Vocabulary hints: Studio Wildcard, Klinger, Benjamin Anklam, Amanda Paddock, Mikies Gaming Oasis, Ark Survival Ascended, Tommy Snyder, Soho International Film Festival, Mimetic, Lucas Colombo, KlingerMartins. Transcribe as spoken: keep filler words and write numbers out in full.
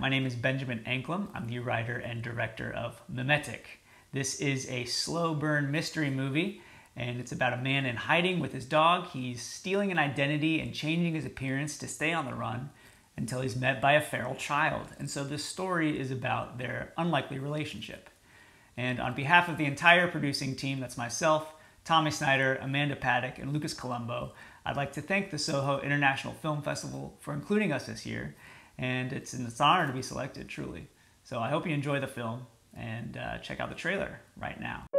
My name is Benjamin Anklam. I'm the writer and director of Mimetic. This is a slow burn mystery movie, and it's about a man in hiding with his dog. He's stealing an identity and changing his appearance to stay on the run until he's met by a feral child. And so this story is about their unlikely relationship. And on behalf of the entire producing team, that's myself, Tommy Snyder, Amanda Paddock, and Lucas Colombo, I'd like to thank the Soho International Film Festival for including us this year, and it's an honor to be selected, truly. So I hope you enjoy the film, and uh, check out the trailer right now.